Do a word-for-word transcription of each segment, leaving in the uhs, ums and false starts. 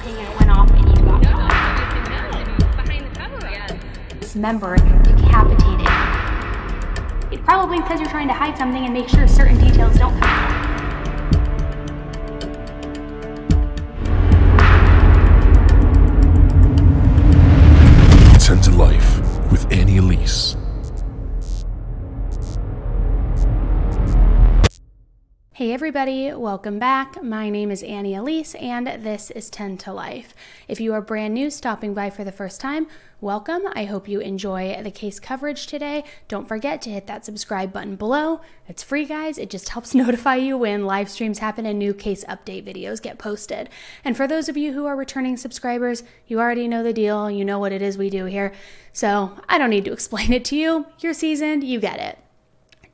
happening and it went off and you got shot. This member decapitated. It's probably because you're trying to hide something and make sure certain details don't come out. Ten to Life with Annie Elise. Hey everybody, welcome back. My name is Annie Elise and this is Ten to Life. If you are brand new stopping by for the first time, welcome. I hope you enjoy the case coverage today. Don't forget to hit that subscribe button below. It's free, guys. It just helps notify you when live streams happen and new case update videos get posted. And for those of you who are returning subscribers, you already know the deal. You know what it is we do here. So I don't need to explain it to you. You're seasoned, you get it.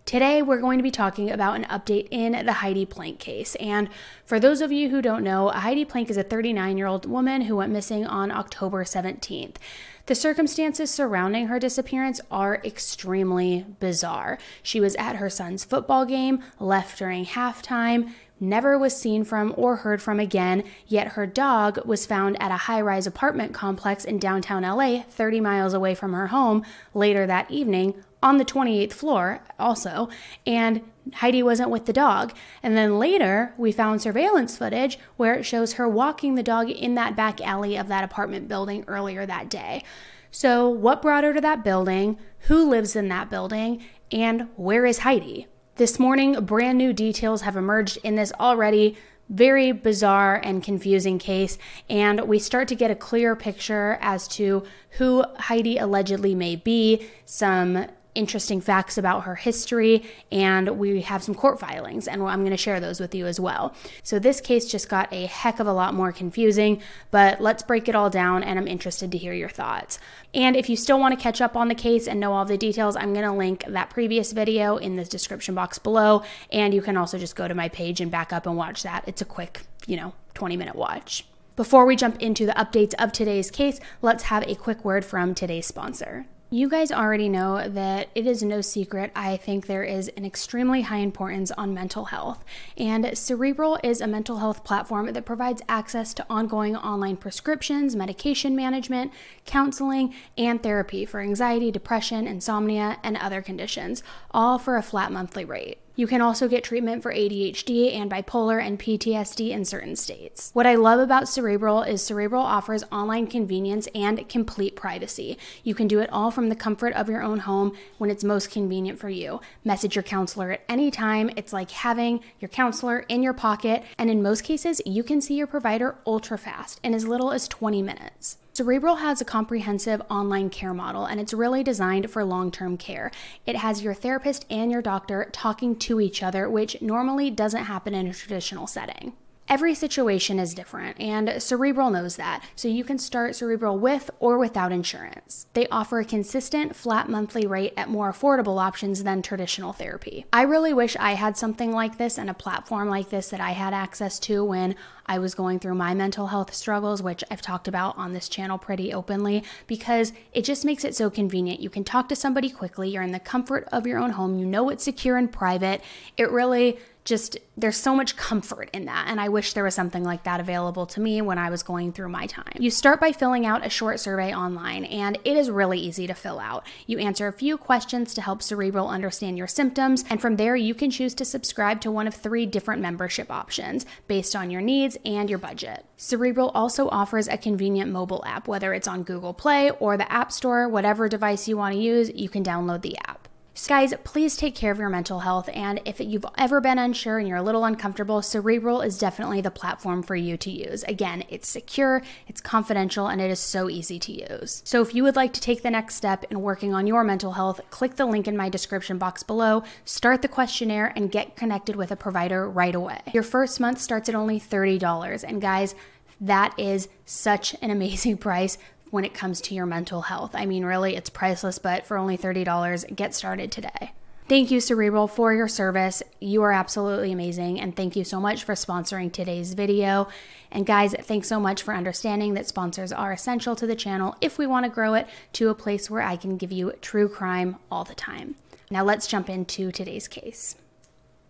Today, we're going to be talking about an update in the Heidi Planck case. And for those of you who don't know, Heidi Planck is a thirty-nine-year-old woman who went missing on October seventeenth. The circumstances surrounding her disappearance are extremely bizarre. She was at her son's football game, left during halftime, never was seen from or heard from again, yet her dog was found at a high-rise apartment complex in downtown L A, thirty miles away from her home, later that evening, on the twenty-eighth floor also, and Heidi wasn't with the dog. And then later, we found surveillance footage where it shows her walking the dog in that back alley of that apartment building earlier that day. So what brought her to that building? Who lives in that building? And where is Heidi? This morning, brand new details have emerged in this already very bizarre and confusing case, and we start to get a clear picture as to who Heidi allegedly may be, some interesting facts about her history, and we have some court filings, and I'm going to share those with you as well. So this case just got a heck of a lot more confusing, but let's break it all down, and I'm interested to hear your thoughts. And if you still want to catch up on the case and know all the details, I'm going to link that previous video in the description box below, and you can also just go to my page and back up and watch that. It's a quick, you know, twenty minute watch. Before we jump into the updates of today's case, let's have a quick word from today's sponsor. You guys already know that it is no secret. I think there is an extremely high importance on mental health, and Cerebral is a mental health platform that provides access to ongoing online prescriptions, medication management, counseling, and therapy for anxiety, depression, insomnia, and other conditions, all for a flat monthly rate. You can also get treatment for A D H D and bipolar and P T S D in certain states. What I love about Cerebral is Cerebral offers online convenience and complete privacy. You can do it all from the comfort of your own home when it's most convenient for you. Message your counselor at any time. It's like having your counselor in your pocket, and in most cases, you can see your provider ultra fast in as little as twenty minutes. Cerebral has a comprehensive online care model, and it's really designed for long-term care. It has your therapist and your doctor talking to each other, which normally doesn't happen in a traditional setting. Every situation is different, and Cerebral knows that, so you can start Cerebral with or without insurance. They offer a consistent, flat monthly rate at more affordable options than traditional therapy. I really wish I had something like this and a platform like this that I had access to when I was going through my mental health struggles, which I've talked about on this channel pretty openly, because it just makes it so convenient. You can talk to somebody quickly, you're in the comfort of your own home, you know it's secure and private. It really just, there's so much comfort in that, and I wish there was something like that available to me when I was going through my time. You start by filling out a short survey online, and it is really easy to fill out. You answer a few questions to help Cerebral understand your symptoms, and from there you can choose to subscribe to one of three different membership options based on your needs and your budget. Cerebral also offers a convenient mobile app, whether it's on Google Play or the App Store, whatever device you want to use, you can download the app. So guys, please take care of your mental health, and if you've ever been unsure and you're a little uncomfortable, Cerebral is definitely the platform for you to use. Again, it's secure, it's confidential, and it is so easy to use. So if you would like to take the next step in working on your mental health, click the link in my description box below, start the questionnaire, and get connected with a provider right away. Your first month starts at only thirty dollars, and guys, that is such an amazing price when it comes to your mental health. I mean, really, it's priceless, but for only thirty dollars, get started today. Thank you, Cerebral, for your service. You are absolutely amazing, and thank you so much for sponsoring today's video. And guys, thanks so much for understanding that sponsors are essential to the channel if we want to grow it to a place where I can give you true crime all the time. Now let's jump into today's case.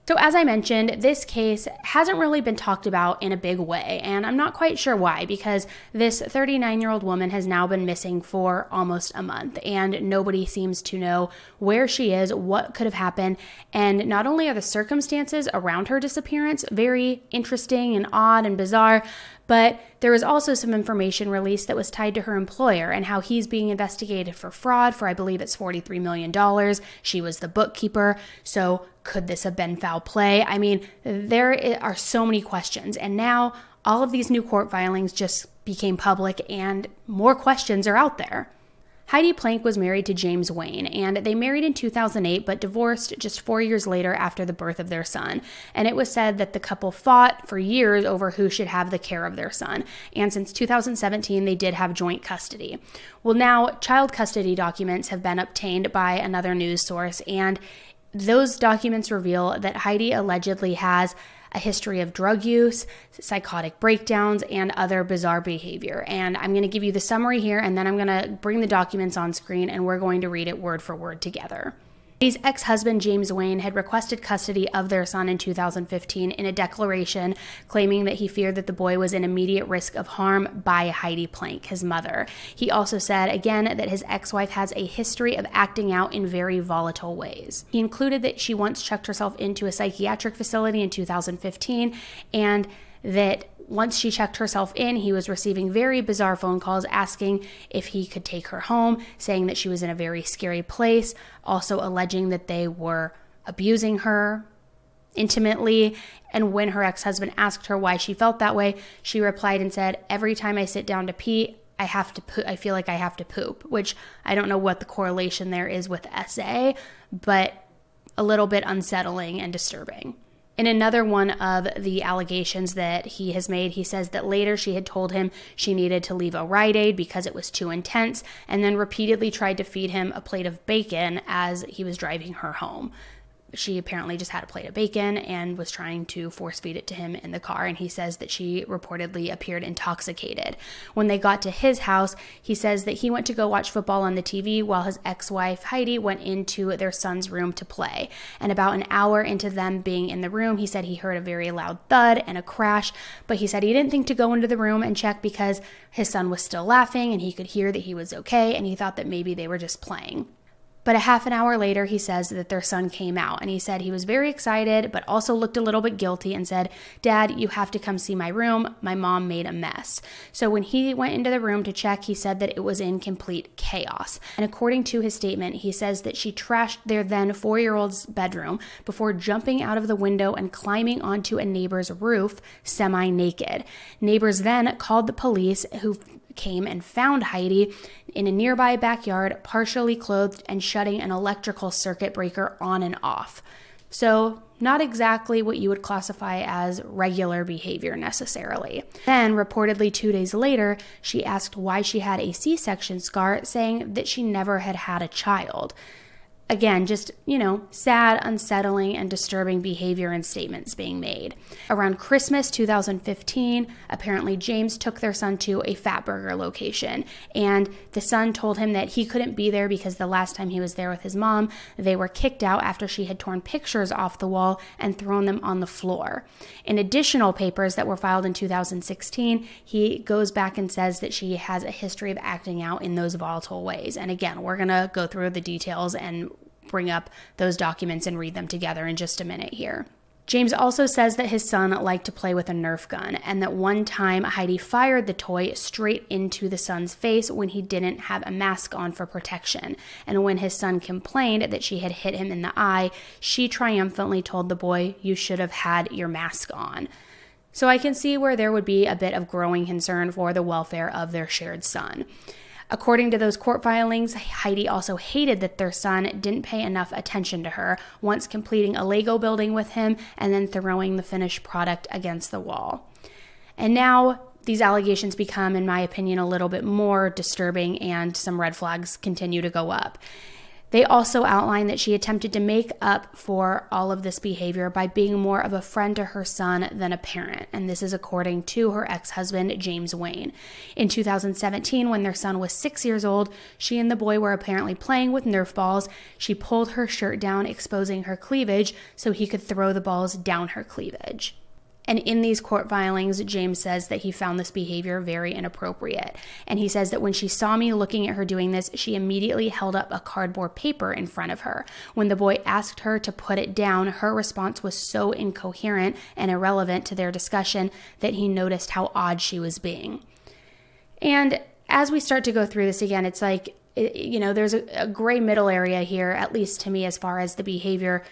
So as I mentioned, this case hasn't really been talked about in a big way, and I'm not quite sure why, because this thirty-nine-year-old woman has now been missing for almost a month, and nobody seems to know where she is, what could have happened, and not only are the circumstances around her disappearance very interesting and odd and bizarre, but there was also some information released that was tied to her employer and how he's being investigated for fraud for, I believe it's forty-three million dollars. She was the bookkeeper. So could this have been foul play? I mean, there are so many questions. And now all of these new court filings just became public and more questions are out there. Heidi Planck was married to James Wayne, and they married in two thousand eight but divorced just four years later after the birth of their son. And it was said that the couple fought for years over who should have the care of their son. And since two thousand seventeen, they did have joint custody. Well, now child custody documents have been obtained by another news source, and those documents reveal that Heidi allegedly has a history of drug use, psychotic breakdowns, and other bizarre behavior. And I'm going to give you the summary here, and then I'm going to bring the documents on screen, and we're going to read it word for word together. Heidi's ex-husband, James Wayne, had requested custody of their son in two thousand fifteen in a declaration claiming that he feared that the boy was in immediate risk of harm by Heidi Planck, his mother. He also said, again, that his ex-wife has a history of acting out in very volatile ways. He included that she once checked herself into a psychiatric facility in two thousand fifteen, and that once she checked herself in, he was receiving very bizarre phone calls asking if he could take her home, saying that she was in a very scary place, also alleging that they were abusing her intimately. And when her ex-husband asked her why she felt that way, she replied and said, "Every time I sit down to pee, I have to po- I feel like I have to poop," which I don't know what the correlation there is with S A, but a little bit unsettling and disturbing. In another one of the allegations that he has made, he says that later she had told him she needed to leave a Rite Aid because it was too intense, and then repeatedly tried to feed him a plate of bacon as he was driving her home. She apparently just had a plate of bacon and was trying to force feed it to him in the car, and he says that she reportedly appeared intoxicated. When they got to his house, he says that he went to go watch football on the T V while his ex-wife Heidi went into their son's room to play. And about an hour into them being in the room, he said he heard a very loud thud and a crash, but he said he didn't think to go into the room and check because his son was still laughing and he could hear that he was okay, and he thought that maybe they were just playing. But a half an hour later, he says that their son came out, and he said he was very excited, but also looked a little bit guilty and said, "Dad, you have to come see my room. My mom made a mess." So when he went into the room to check, he said that it was in complete chaos. And according to his statement, he says that she trashed their then four-year-old's bedroom before jumping out of the window and climbing onto a neighbor's roof semi-naked. Neighbors then called the police, who came and found Heidi in a nearby backyard, partially clothed and shutting an electrical circuit breaker on and off. So not exactly what you would classify as regular behavior necessarily. Then, reportedly two days later, she asked why she had a C-section scar, saying that she never had had a child. Again, just, you know, sad, unsettling, and disturbing behavior and statements being made. Around Christmas two thousand fifteen, apparently James took their son to a Fatburger location, and the son told him that he couldn't be there because the last time he was there with his mom, they were kicked out after she had torn pictures off the wall and thrown them on the floor. In additional papers that were filed in two thousand sixteen, he goes back and says that she has a history of acting out in those volatile ways. And again, we're going to go through the details and bring up those documents and read them together in just a minute here. James also says that his son liked to play with a Nerf gun, and that one time Heidi fired the toy straight into the son's face when he didn't have a mask on for protection. And when his son complained that she had hit him in the eye, she triumphantly told the boy, "You should have had your mask on." So I can see where there would be a bit of growing concern for the welfare of their shared son. According to those court filings, Heidi also hated that their son didn't pay enough attention to her, once completing a Lego building with him and then throwing the finished product against the wall. And now these allegations become, in my opinion, a little bit more disturbing, and some red flags continue to go up. They also outline that she attempted to make up for all of this behavior by being more of a friend to her son than a parent, and this is according to her ex-husband, James Wayne. In two thousand seventeen, when their son was six years old, she and the boy were apparently playing with Nerf balls. She pulled her shirt down, exposing her cleavage, so he could throw the balls down her cleavage. And in these court filings, James says that he found this behavior very inappropriate. And he says that when she saw me looking at her doing this, she immediately held up a cardboard paper in front of her. When the boy asked her to put it down, her response was so incoherent and irrelevant to their discussion that he noticed how odd she was being. And as we start to go through this again, it's like, you know, there's a gray middle area here, at least to me, as far as the behavior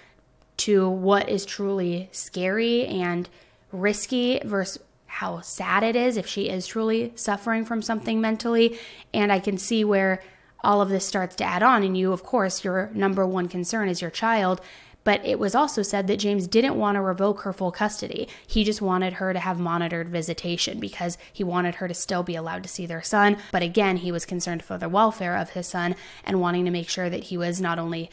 to what is truly scary and risky versus how sad it is if she is truly suffering from something mentally. And I can see where all of this starts to add on. And you, of course, your number one concern is your child. But it was also said that James didn't want to revoke her full custody. He just wanted her to have monitored visitation because he wanted her to still be allowed to see their son. But again, he was concerned for the welfare of his son and wanting to make sure that he was not only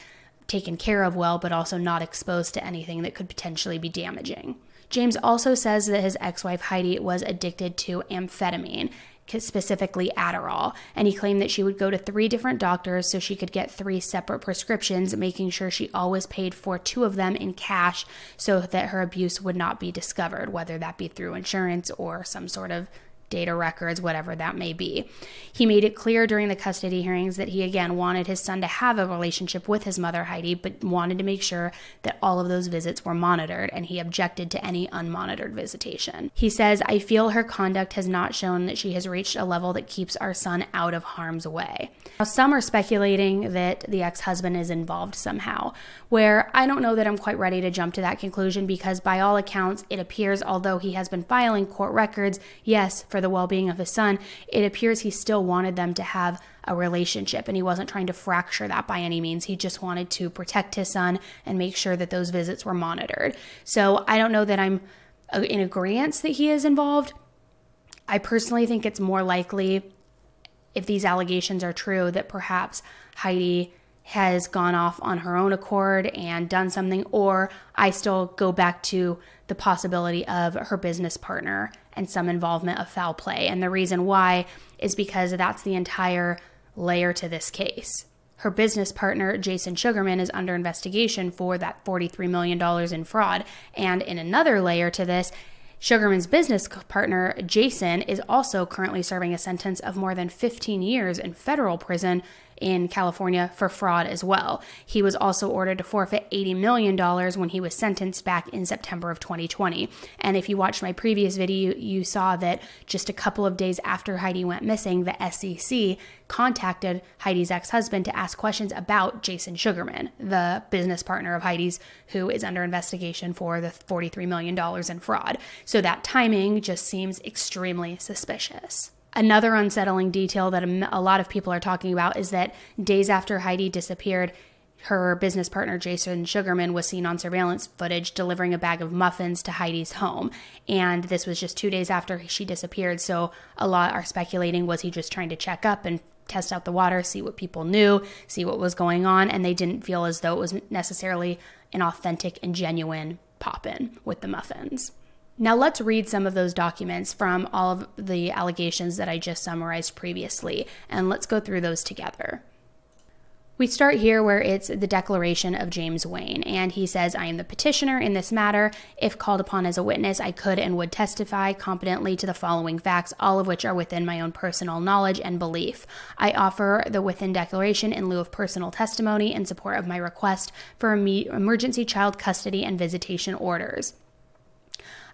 taken care of well, but also not exposed to anything that could potentially be damaging. James also says that his ex-wife Heidi was addicted to amphetamine, specifically Adderall, and he claimed that she would go to three different doctors so she could get three separate prescriptions, making sure she always paid for two of them in cash so that her abuse would not be discovered, whether that be through insurance or some sort of data records, whatever that may be. He made it clear during the custody hearings that he again wanted his son to have a relationship with his mother, Heidi, but wanted to make sure that all of those visits were monitored, and he objected to any unmonitored visitation. He says, "I feel her conduct has not shown that she has reached a level that keeps our son out of harm's way." Now, some are speculating that the ex-husband is involved somehow, where I don't know that I'm quite ready to jump to that conclusion because by all accounts, it appears, although he has been filing court records, yes, for the well-being of his son, it appears he still wanted them to have a relationship, and he wasn't trying to fracture that by any means. He just wanted to protect his son and make sure that those visits were monitored. So I don't know that I'm in agreement that he is involved. I personally think it's more likely, if these allegations are true, that perhaps Heidi has gone off on her own accord and done something, or I still go back to the possibility of her business partner and some involvement of foul play. And the reason why is because that's the entire layer to this case. Her business partner, Jason Sugarman, is under investigation for that forty-three million dollars in fraud. And in another layer to this, Sugarman's business partner, Jason, is also currently serving a sentence of more than fifteen years in federal prison in California for fraud as well. He was also ordered to forfeit eighty million dollars when he was sentenced back in September of twenty twenty. And if you watched my previous video, you saw that just a couple of days after Heidi went missing, the S E C contacted Heidi's ex-husband to ask questions about Jason Sugarman, the business partner of Heidi's, who is under investigation for the forty-three million dollars in fraud. So that timing just seems extremely suspicious. Another unsettling detail that a lot of people are talking about is that days after Heidi disappeared, her business partner, Jason Sugarman, was seen on surveillance footage delivering a bag of muffins to Heidi's home. And this was just two days after she disappeared. So a lot are speculating, was he just trying to check up and test out the water, see what people knew, see what was going on? And they didn't feel as though it was necessarily an authentic and genuine pop-in with the muffins. Now let's read some of those documents from all of the allegations that I just summarized previously, and let's go through those together. We start here where it's the declaration of James Wayne, and he says, "I am the petitioner in this matter. If called upon as a witness, I could and would testify competently to the following facts, all of which are within my own personal knowledge and belief. I offer the within declaration in lieu of personal testimony in support of my request for emergency child custody and visitation orders.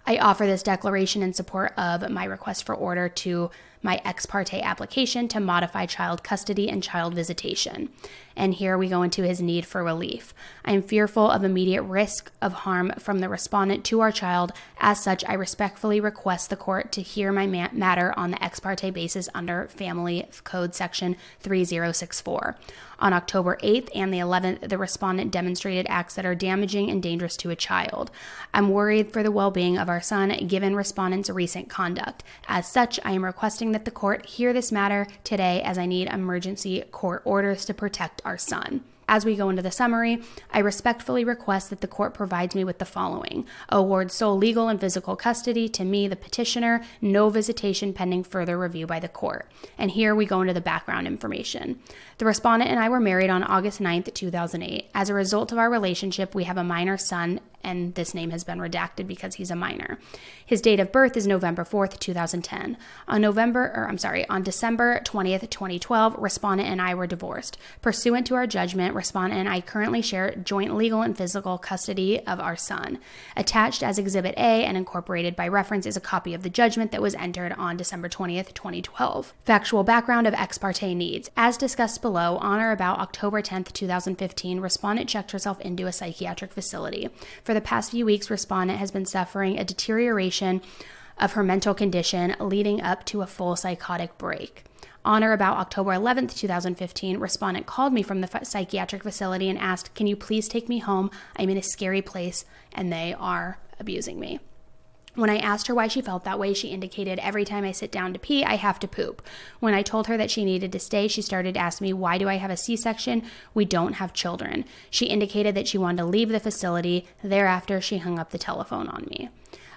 I offer this declaration in support of my request for order to my ex parte application to modify child custody and child visitation." And here we go into his need for relief. "I am fearful of immediate risk of harm from the respondent to our child. As such, I respectfully request the court to hear my matter on the ex parte basis under Family Code Section three zero six four. On October eighth and the eleventh, the respondent demonstrated acts that are damaging and dangerous to a child. I'm worried for the well-being of our son, given respondent's recent conduct. As such, I am requesting that the court hear this matter today, as I need emergency court orders to protect our son." As we go into the summary, I respectfully request that the court provides me with the following: award sole legal and physical custody to me, the petitioner, no visitation pending further review by the court. And here we go into the background information. The respondent and I were married on August ninth, two thousand eight. As a result of our relationship, we have a minor son, and this name has been redacted because he's a minor. His date of birth is November fourth, two thousand ten. On November, or I'm sorry, on December twentieth, twenty twelve, respondent and I were divorced. Pursuant to our judgment, respondent and I currently share joint legal and physical custody of our son. Attached as Exhibit A and incorporated by reference is a copy of the judgment that was entered on December twentieth, twenty twelve. Factual background of ex parte needs. As discussed below, on or about October tenth, two thousand fifteen, respondent checked herself into a psychiatric facility. For the past few weeks, respondent has been suffering a deterioration of her mental condition leading up to a full psychotic break. On or about October eleventh, two thousand fifteen, respondent called me from the psychiatric facility and asked, "Can you please take me home? I'm in a scary place and they are abusing me." When I asked her why she felt that way, she indicated, "Every time I sit down to pee, I have to poop." When I told her that she needed to stay, she started asking me, "Why do I have a C-section? We don't have children." She indicated that she wanted to leave the facility. Thereafter, she hung up the telephone on me.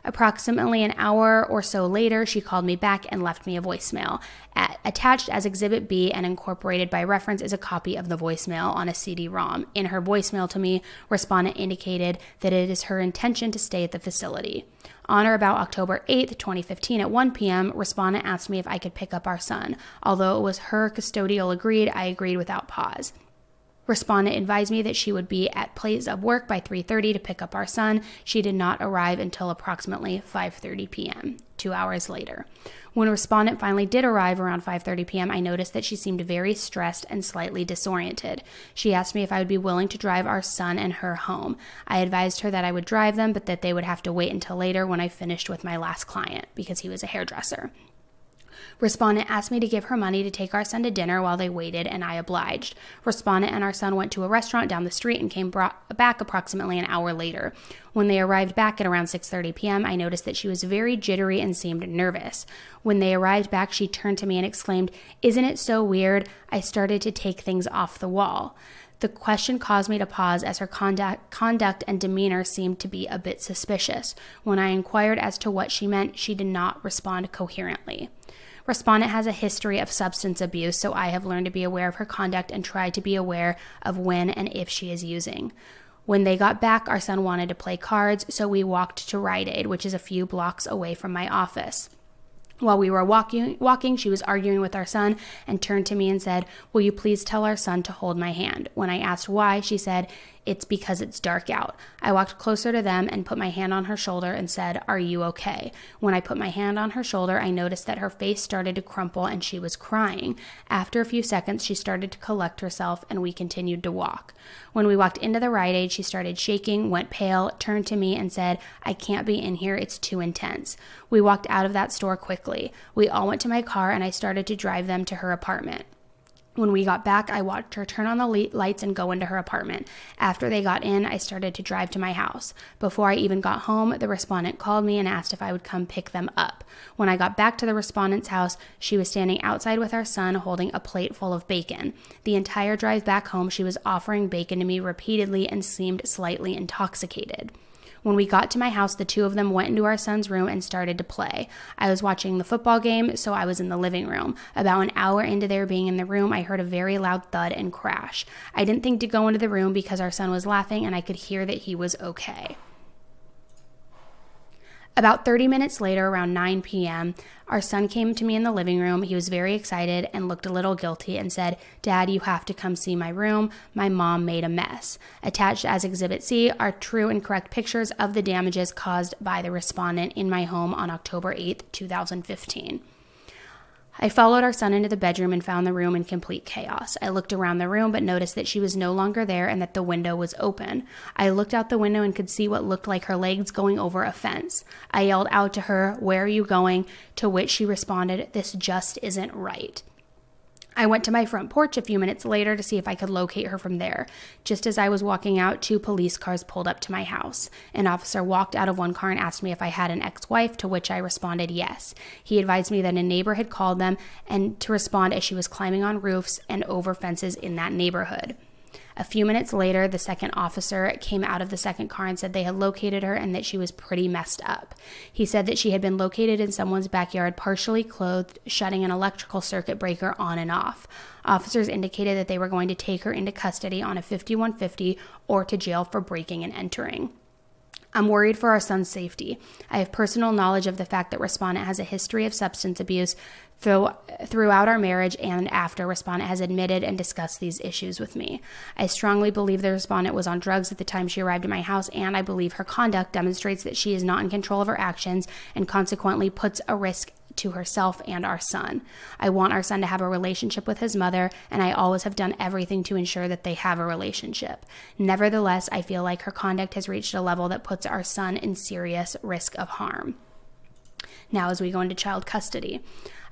Approximately an hour or so later, she called me back and left me a voicemail. At, attached as Exhibit B and incorporated by reference is a copy of the voicemail on a C D ROM. In her voicemail to me, respondent indicated that it is her intention to stay at the facility. On or about October eighth, twenty fifteen at one p m, respondent asked me if I could pick up our son. Although it was her custodial agreed, I agreed without pause. Respondent advised me that she would be at place of work by three thirty to pick up our son. She did not arrive until approximately five thirty p m, two hours later. When respondent finally did arrive around five thirty p m, I noticed that she seemed very stressed and slightly disoriented. She asked me if I would be willing to drive our son and her home. I advised her that I would drive them, but that they would have to wait until later when I finished with my last client because he was a hairdresser. Respondent asked me to give her money to take our son to dinner while they waited, and I obliged. Respondent and our son went to a restaurant down the street and came brought back approximately an hour later. When they arrived back at around six thirty p m, I noticed that she was very jittery and seemed nervous. When they arrived back, she turned to me and exclaimed, "Isn't it so weird? I started to take things off the wall." The question caused me to pause as her conduct, conduct and demeanor seemed to be a bit suspicious. When I inquired as to what she meant, she did not respond coherently. Respondent has a history of substance abuse, so I have learned to be aware of her conduct and try to be aware of when and if she is using. When they got back, our son wanted to play cards, so we walked to Rite Aid, which is a few blocks away from my office. While we were walking, walking, she was arguing with our son and turned to me and said, "Will you please tell our son to hold my hand?" When I asked why, she said, "It's because it's dark out." I walked closer to them and put my hand on her shoulder and said, "Are you okay?" When I put my hand on her shoulder, I noticed that her face started to crumple and she was crying. After a few seconds, she started to collect herself and we continued to walk. When we walked into the Rite Aid, she started shaking, went pale, turned to me and said, "I can't be in here, it's too intense." We walked out of that store quickly. We all went to my car and I started to drive them to her apartment. When we got back, I watched her turn on the lights and go into her apartment. After they got in, I started to drive to my house. Before I even got home, the respondent called me and asked if I would come pick them up. When I got back to the respondent's house, she was standing outside with our son holding a plate full of bacon. The entire drive back home, she was offering bacon to me repeatedly and seemed slightly intoxicated. When we got to my house, the two of them went into our son's room and started to play. I was watching the football game, so I was in the living room. About an hour into their being in the room, I heard a very loud thud and crash. I didn't think to go into the room because our son was laughing and I could hear that he was okay. About thirty minutes later, around nine p m, our son came to me in the living room. He was very excited and looked a little guilty and said, "Dad, you have to come see my room. My mom made a mess." Attached as Exhibit C are true and correct pictures of the damages caused by the respondent in my home on October eighth, two thousand fifteen. I followed our son into the bedroom and found the room in complete chaos. I looked around the room but noticed that she was no longer there and that the window was open. I looked out the window and could see what looked like her legs going over a fence. I yelled out to her, "Where are you going?" To which she responded, "This just isn't right." I went to my front porch a few minutes later to see if I could locate her from there. Just as I was walking out, two police cars pulled up to my house. An officer walked out of one car and asked me if I had an ex-wife, to which I responded yes. He advised me that a neighbor had called them and to respond as she was climbing on roofs and over fences in that neighborhood. A few minutes later, the second officer came out of the second car and said they had located her and that she was pretty messed up. He said that she had been located in someone's backyard, partially clothed, shutting an electrical circuit breaker on and off. Officers indicated that they were going to take her into custody on a fifty-one fifty or to jail for breaking and entering. I'm worried for our son's safety. I have personal knowledge of the fact that Respondent has a history of substance abuse through, throughout our marriage and after. Respondent has admitted and discussed these issues with me. I strongly believe the Respondent was on drugs at the time she arrived at my house, and I believe her conduct demonstrates that she is not in control of her actions and consequently puts a risk to herself and our son. I want our son to have a relationship with his mother, and I always have done everything to ensure that they have a relationship. Nevertheless, I feel like her conduct has reached a level that puts our son in serious risk of harm. Now, as we go into child custody,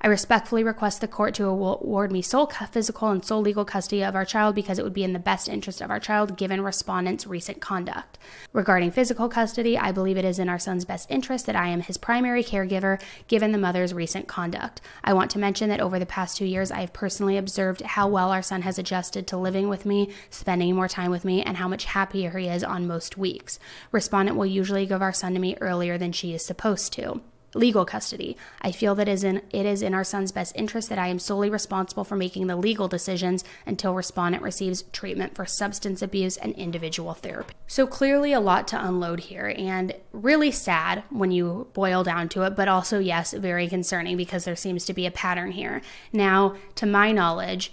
I respectfully request the court to award me sole physical and sole legal custody of our child because it would be in the best interest of our child given Respondent's recent conduct. Regarding physical custody, I believe it is in our son's best interest that I am his primary caregiver given the mother's recent conduct. I want to mention that over the past two years, I have personally observed how well our son has adjusted to living with me, spending more time with me, and how much happier he is on most weeks. Respondent will usually give our son to me earlier than she is supposed to. Legal custody. I feel that is in, it is in our son's best interest that I am solely responsible for making the legal decisions until Respondent receives treatment for substance abuse and individual therapy. So clearly a lot to unload here, and really sad when you boil down to it, but also, yes, very concerning because there seems to be a pattern here. Now, to my knowledge,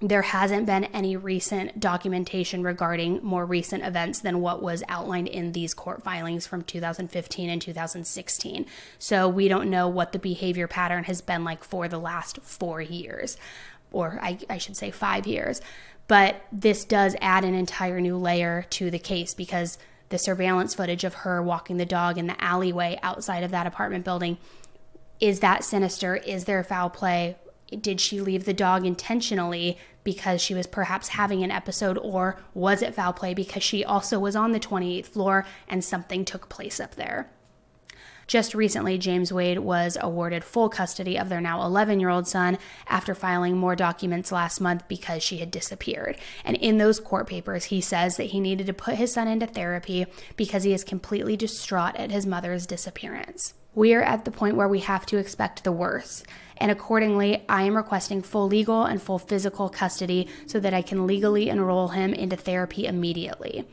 there hasn't been any recent documentation regarding more recent events than what was outlined in these court filings from two thousand fifteen and two thousand sixteen. So we don't know what the behavior pattern has been like for the last four years, or I, I should say five years. But this does add an entire new layer to the case because the surveillance footage of her walking the dog in the alleyway outside of that apartment building, is that sinister? Is there foul play? Did she leave the dog intentionally because she was perhaps having an episode, or was it foul play because she also was on the twenty-eighth floor and something took place up there? Just recently, James Wayne was awarded full custody of their now eleven-year-old son after filing more documents last month because she had disappeared. And in those court papers, he says that he needed to put his son into therapy because he is completely distraught at his mother's disappearance. We are at the point where we have to expect the worst, and accordingly, I am requesting full legal and full physical custody so that I can legally enroll him into therapy immediately.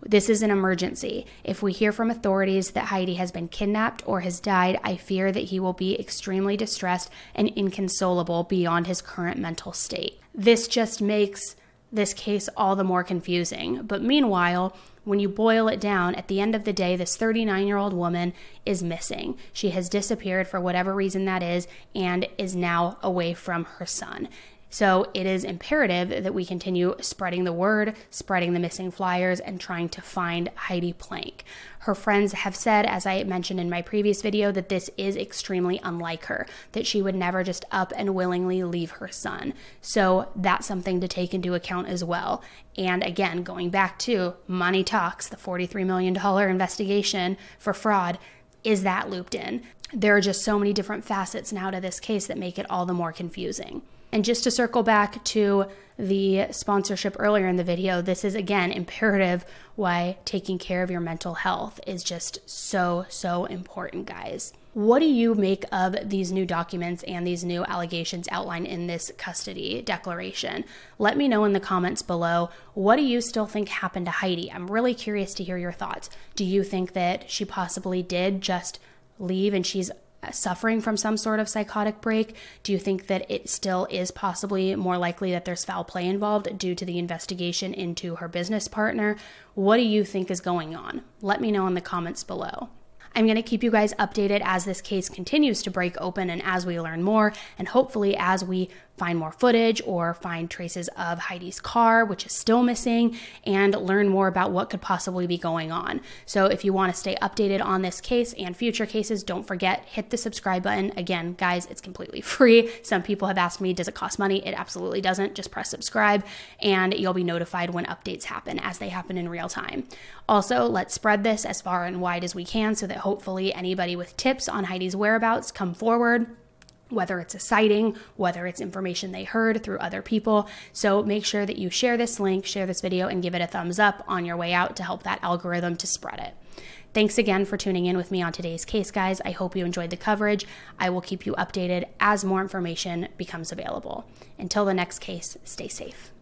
This is an emergency. If we hear from authorities that Heidi has been kidnapped or has died, I fear that he will be extremely distressed and inconsolable beyond his current mental state. This just makes this case all the more confusing, but meanwhile, when you boil it down, at the end of the day, this thirty-nine-year-old woman is missing. She has disappeared for whatever reason that is and is now away from her son. So it is imperative that we continue spreading the word, spreading the missing flyers, and trying to find Heidi Planck. Her friends have said, as I mentioned in my previous video, that this is extremely unlike her, that she would never just up and willingly leave her son. So that's something to take into account as well. And again, going back to money talks, the forty-three million dollar investigation for fraud, is that looped in? There are just so many different facets now to this case that make it all the more confusing. And just to circle back to the sponsorship earlier in the video, this is, again, imperative why taking care of your mental health is just so, so important, guys. What do you make of these new documents and these new allegations outlined in this custody declaration? Let me know in the comments below. What do you still think happened to Heidi? I'm really curious to hear your thoughts. Do you think that she possibly did just leave and she's suffering from some sort of psychotic break? Do you think that it still is possibly more likely that there's foul play involved due to the investigation into her business partner? What do you think is going on? Let me know in the comments below. I'm going to keep you guys updated as this case continues to break open and as we learn more, and hopefully as we find more footage or find traces of Heidi's car, which is still missing, and learn more about what could possibly be going on. So if you want to stay updated on this case and future cases, don't forget, hit the subscribe button. Again, guys, it's completely free. Some people have asked me, does it cost money? It absolutely doesn't. Just press subscribe and you'll be notified when updates happen as they happen in real time. Also, let's spread this as far and wide as we can so that hopefully anybody with tips on Heidi's whereabouts come forward. whether it's a sighting, whether it's information they heard through other people. So make sure that you share this link, share this video, and give it a thumbs up on your way out to help that algorithm to spread it. Thanks again for tuning in with me on today's case, guys. I hope you enjoyed the coverage. I will keep you updated as more information becomes available. Until the next case, stay safe.